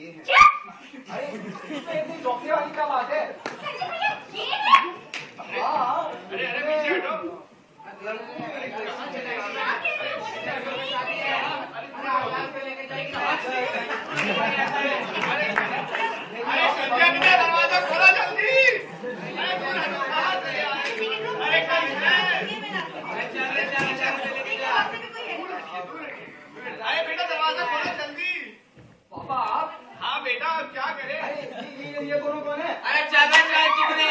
ये है। अरे इतनी जोकिया वाली क्या बात है? हाँ अरे अरे पीछे हटो। अरे संजय बेटा दरवाजा खोलो जल्दी। अरे बेटा दरवाजा खोलो जल्दी। पापा हाँ बेटा अब क्या करें? ये कौन कौन है? अरे चाचा चिकने हैं।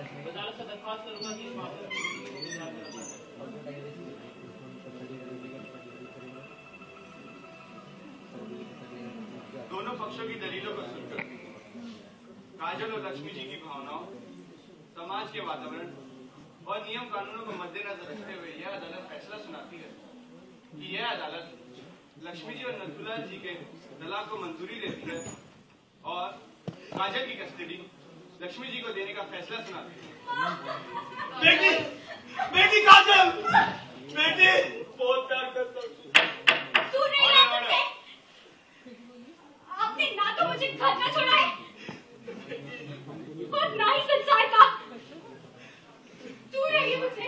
दोनों पक्षों की दलीलों को सुनकर काजल और लक्ष्मी जी की भावनाओं, समाज के वातावरण और नियम कानूनों को मद्देनजर रखते हुए यह अदालत फैसला सुनाती है कि यह अदालत लक्ष्मी जी और नथुला जी के तलाक को मंजूरी देती है और काजल की कस्टडी लक्ष्मी जी को देने का फैसला सुनाती है। बेटी, बेटी काजल, बेटी, बहुत प्यार करता हूँ। आपने ना तो मुझे घर में छोड़ा है और ना ही संसार का। दूर रहिए मुझसे।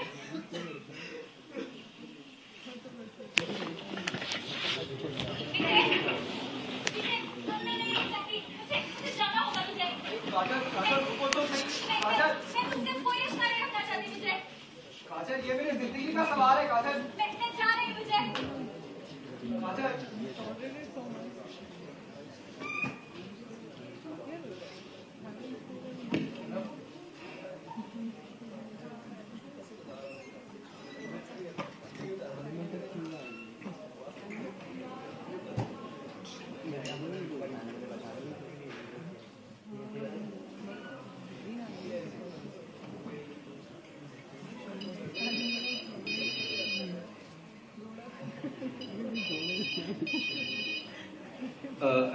मुझे जाना होगा मुझे। काजल रुको तो सही। काजल मैं तुमसे कोई रिश्ता नहीं रखना चाहती मुझे। काजल ये मेरी जिंदगी का सवाल है काजल। मैं जा रही मुझे। काजल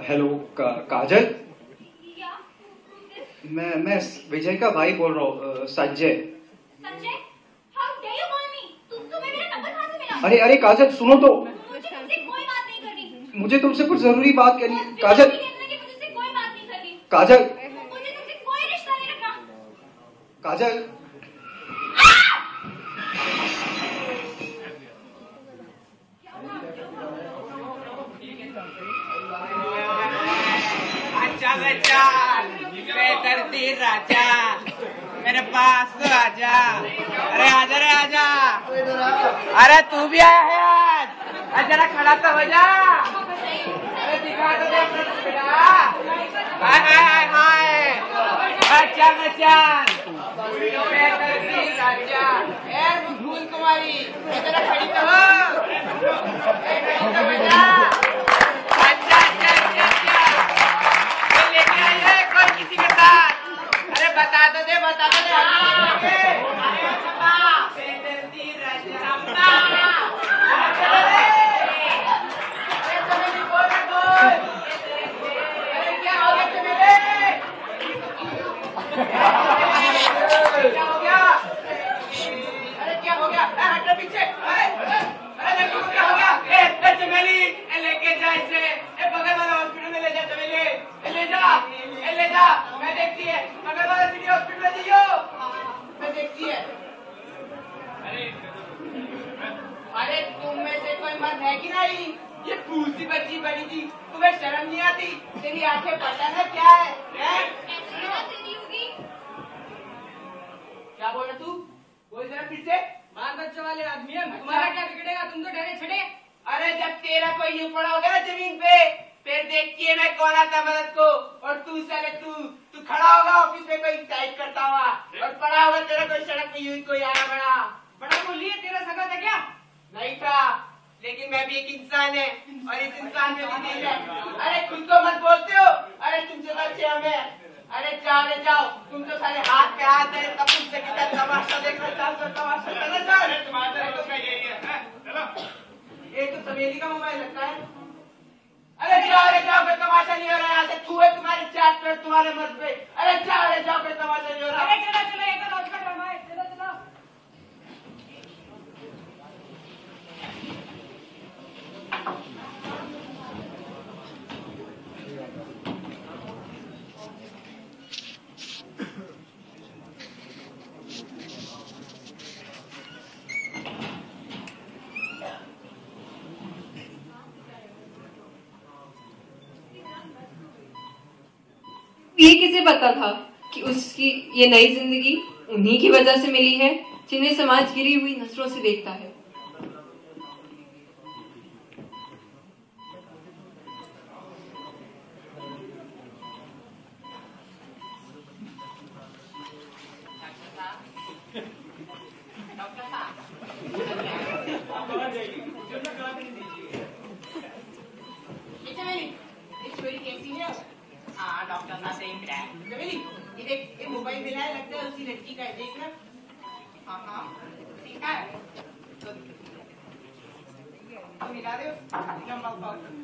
हेलो काजल, मैं विजय का भाई बोल रहा हूँ, संजय। अरे अरे काजल सुनो तो, मुझे तुमसे कुछ जरूरी बात करनी। काजल काजल काजल राजा मेरे पास तो आजा। अरे आजा रे आजा। अरे तू भी आया है आज। अच्छा ना खड़ा तो हो जा। अरे दिखा तो दे अपना बेटा। हाय हाय हाय। अच्छा अच्छा राजा। ए भूल तुम्हारी। अच्छा खड़ी तो हो। बता दे क्या हो गया? हट पीछे। अरे क्या हो गया? ए चमेली लेके जा इसे। ए बगल वाला हॉस्पिटल में ले जा चमेली। ले जा। मैं देखती है। बगल वाला सिटी हॉस्पिटल में जाइयो। मैं देखती है। अरे तुम में से कोई मर्द है कि नहीं? ये फूल सी बच्ची बड़ी थी, तुम्हें शर्म नहीं आती? तेरी आंखें पता ना क्या है? क्या बोल रहा तू? बोल जरा फिर से। बाल बच्चों वाले आदमी है, तुम्हारा क्या बिगड़ेगा? तुम तो डरे छिड़े। अरे जब तेरा कोई यूं पड़ा होगा ना जमीन पे, फिर देखती है मैं कौन आता मदद को। और तू खड़ा होगा ऑफिस में कोई टाइप करता हुआ और पड़ा होगा तेरा कोई सड़क पे यूं कोई आया बड़ा बोलिए। तेरा सगा था क्या? नहीं था, लेकिन मैं भी एक इंसान है और इस इंसान में भी दिल है। अरे खुद को मत बोलते हो। अरे तुमसे बच्चे हमें। अरे जाओ रे जाओ, तुम तो सारे हाथ पे हाथ है। तब तुमसे कितना तमाशा देखना चाहते तमाशा करना चाहते। ये तो सवेरी का मोबाइल लगता है। अरे जाओ रे जाओ, तमाशा नहीं हो रहा है। यहाँ से छू है तुम्हारी चाट पे तुम्हारे मर्द पे। अरे जाओ रे जाओ, तमाशा नहीं हो रहा है। ये किसे पता था कि उसकी ये नई जिंदगी उन्हीं की वजह से मिली है जिन्हें समाज गिरी हुई नजरों से देखता है। डॉक्टर ना एक मोबाइल मिला है, लगता है उसी लड़की का देखना। हाँ ठीक है, तो मिला दे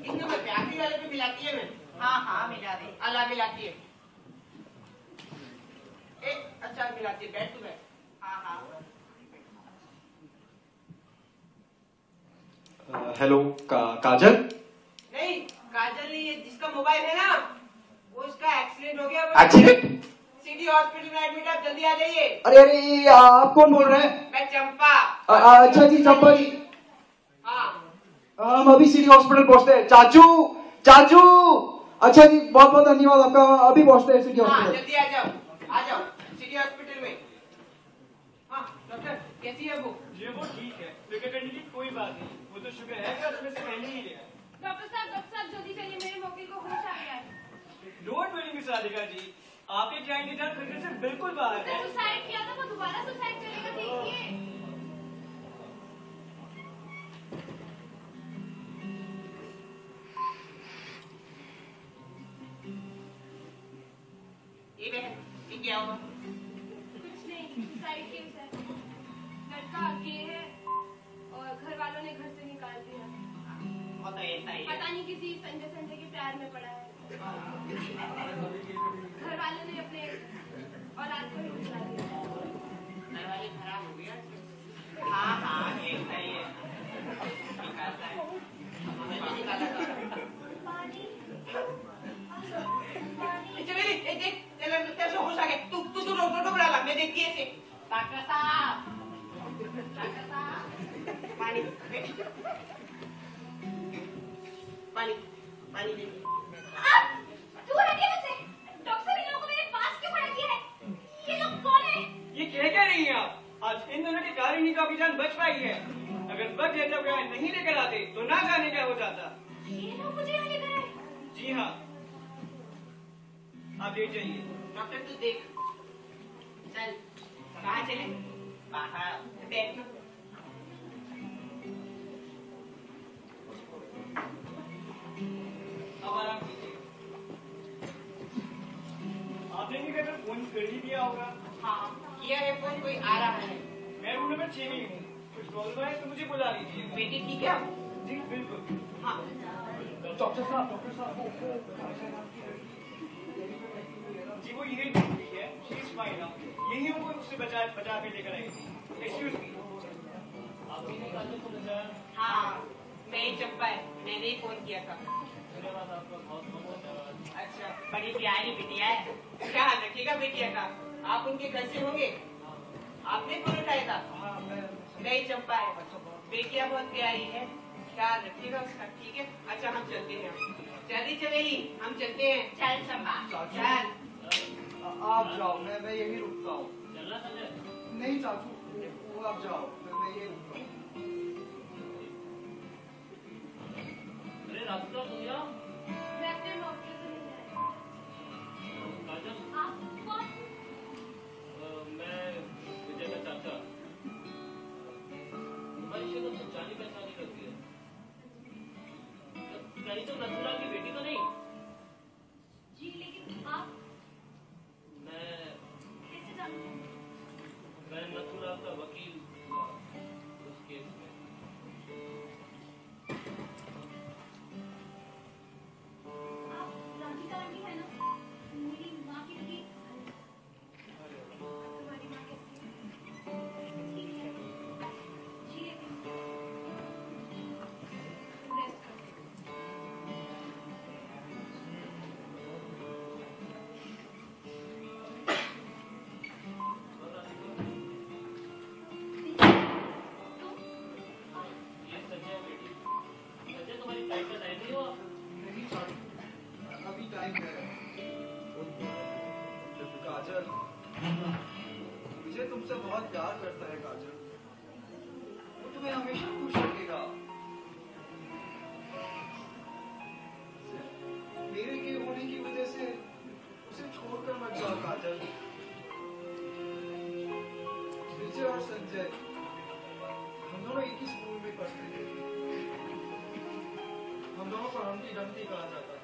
प्यासी वाले पे मिलाती है। हाँ हाँ मिला दे, अला मिलाती है। अच्छा मिलाती है, बैठ तू बैठ। हाँ हाँ हेलो काजल? नहीं काजल नहीं, ये जिसका मोबाइल है ना वो, उसका एक्सीडेंट हो गया। एक्सीडेंट? सिटी हॉस्पिटल में एडमिट, आप जल्दी आ जाइए। अरे अरे आप कौन बोल रहे हैं? मैं चंपा। अच्छा जी चंपा जी। हाँ हम अभी सिटी हॉस्पिटल पहुँचते हैं। चाचू चाचू अच्छा जी बहुत बहुत धन्यवाद आपका, अभी पहुँचते हैं सिटी हॉस्पिटल। जल्दी आ जाओ, आ जाओ सिटी हॉस्पिटल में। हाँ डॉक्टर कैसी है वो? ये वो ठीक है, फिक्र करने की कोई बात नहीं, वो तो शुगर है क्या उसमें से पहले ही लिया। डॉक्टर साहब जल्दी चलिए, मेरे वकील को होश आ गया है। Don't worry miss Radhika ji, आपके क्लाइंट की जान फिक्र से बिल्कुल बाहर है। उसने सुसाइड किया था, वो दोबारा सुसाइड करेगा, देखिए। पता नहीं किसी संजय संजय के प्यार में पड़ा है। घर वालों ने अपने औलाद को ही गुजरा दिया, घर वाले खराब हो गया। हाँ हाँ ये सही है, निकालता है डॉक्टर साहब। डॉक्टर साहब पानी पानी पानी दे। दूर हटिए मुझसे, डॉक्टर इन लोगों को मेरे पास क्यों खड़ा किया है? ये लोग कौन है? ये कह रही हैं आप? आज इन दोनों के कारण ही काफी जान बच पाई है, अगर बच जाता ब्याह नहीं लेकर आते तो ना जाने क्या हो जाता। ये लोग मुझे यहाँ लेकर आए? जी हाँ आप लेट जाइए। डॉक्टर तू देख, चल कहाँ चले? बाहर बैठ। फोन कर ही दिया होगा? हाँ किया है फोन, कोई आ रहा है। मैं रूम नंबर 6 में हूँ, कुछ प्रॉब्लम है तो मुझे बुला लीजिए। बेटी ठीक है आप? जी बिल्कुल। हाँ डॉक्टर साहब, डॉक्टर साहब जी वो यही बेटी है, शी इज फाइन। यही उनको उससे बचा के लेकर आई थी। एक्सक्यूज मी, आपने ही काजल को बचाया? हाँ मैं चंपा है, मैंने ही फोन किया था। धन्यवाद आपका, बहुत बहुत धन्यवाद। अच्छा बड़ी प्यारी बिटिया है, क्या रखिएगा बिटिया का? आप उनके घर से होंगे, आपने फोन उठाया था? हाँ मैं चंपा है, बेटिया बहुत प्यारी है, क्या रखिएगा उसका। ठीक है अच्छा हम चलते हैं, चलिए चलेगी हम चलते हैं। चल चंपा चल आप जाओ, मैं यही रुकता हूँ। नहीं चाचू वो आप जाओ, मैं यही रुकता हूँ। राधिका सोनिया मैं अपने डॉक्टर से मिल जाए। काजल आप कौन? मैं विजय का चाचा। तुम्हारी शक्ल तो जानी पहचानी लगती है, कहीं तो नथुरा की बेटी तो नहीं? जी लेकिन आप? मैं कैसे जानते हैं? मैं नथुरा का वकील हुआ उस केस में। हम दोनों को हमती डमती कहा जाता है।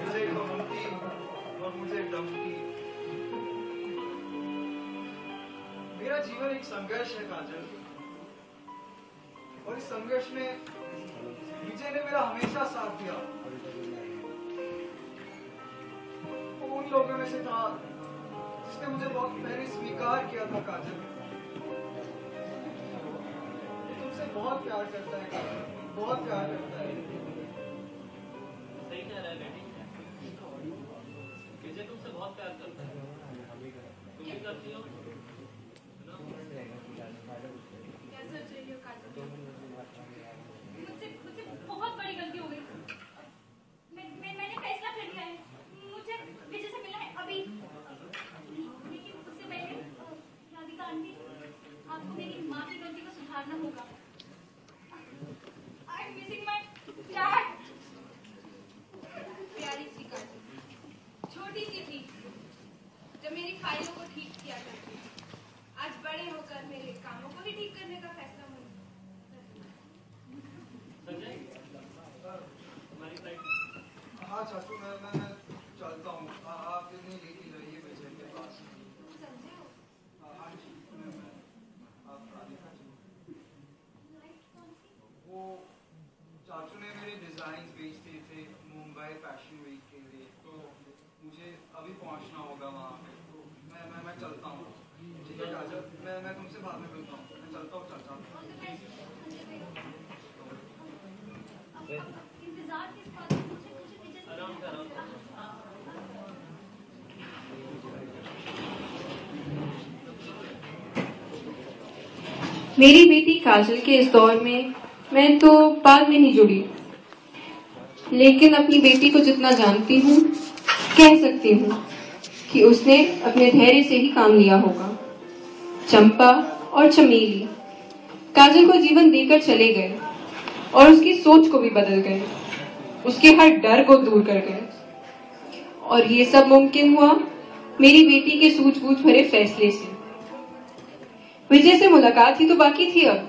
मुझे हमती और मुझे डमती। मेरा जीवन एक संघर्ष है काजल, और इस संघर्ष में विजय ने मेरा हमेशा साथ दिया। वो उन लोगों में से था जिसने मुझे बहुत पहले स्वीकार किया था। काजल तुमसे बहुत प्यार करता है, काजल बहुत प्यार करता है। सही कह रहा है बेटी, विजय तुमसे बहुत प्यार करता है। तुम भी करती हो मेरी बेटी काजल के इस दौर में मैं तो बाद में नहीं जुड़ी, लेकिन अपनी बेटी को जितना जानती हूँ कह सकती हूँ कि उसने अपने धैर्य से ही काम लिया होगा। चंपा और चमेली काजल को जीवन देकर चले गए और उसकी सोच को भी बदल गए, उसके हर डर को दूर कर गए। और ये सब मुमकिन हुआ मेरी बेटी के सूझबूझ भरे फैसले से। विजय से मुलाकात ही तो बाकी थी अब।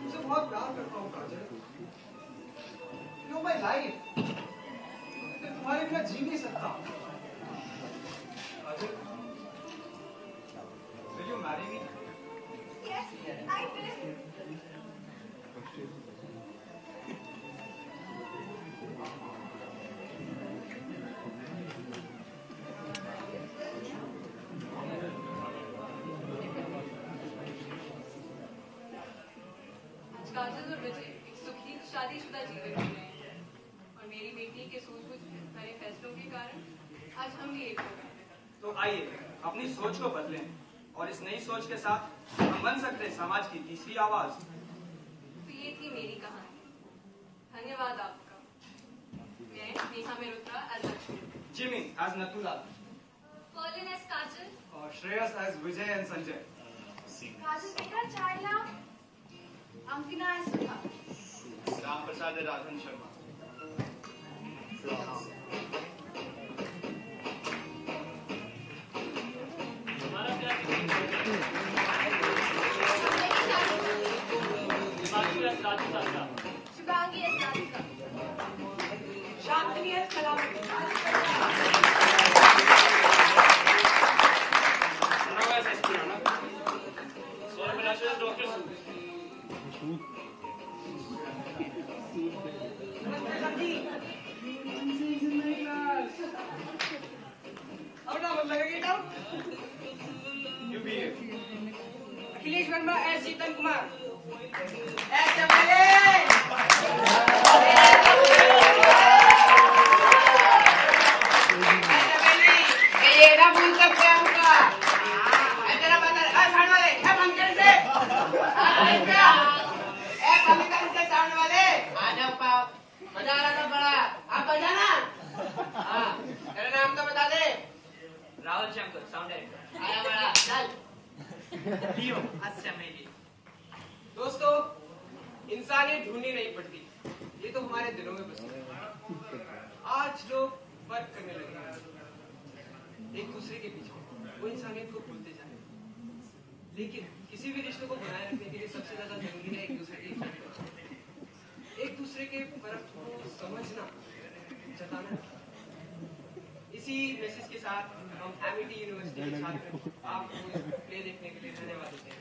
काजल और विजय एक सुखी शादीशुदा जीवन जी रहे हैं, और मेरी बेटी के सूझबूझ भरे फैसलों के कारण आज हम भी एक हो गए। तो आइए अपनी सोच को बदलें, और इस नई सोच के साथ हम बन सकते हैं समाज की तीसरी आवाज। तो ये थी मेरी कहानी, धन्यवाद आपका। हैं Neha Mehrotra as Lakshmi, Jimmy as Natula, Colin as Kajal, और Shreyas as Vijay and Sanjay, Kajal Peter Chayla, Ankina as Sudha, Ram Prasad as Radhan Sharma. Shivangi है साधिका, शांतनी है सलामती, नवाज़ है स्पियाना, सौरभ मिलाशे डॉक्टर सूद, अब ना बंद लगा get out, UPA, Akhilesh Verma as Jeetan Kumar Amity University के छात्र आपको प्ले देखने के लिए धन्यवाद देते हैं।